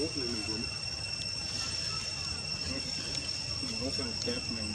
rốt lên mình cuốn, nó càng kẹp mình.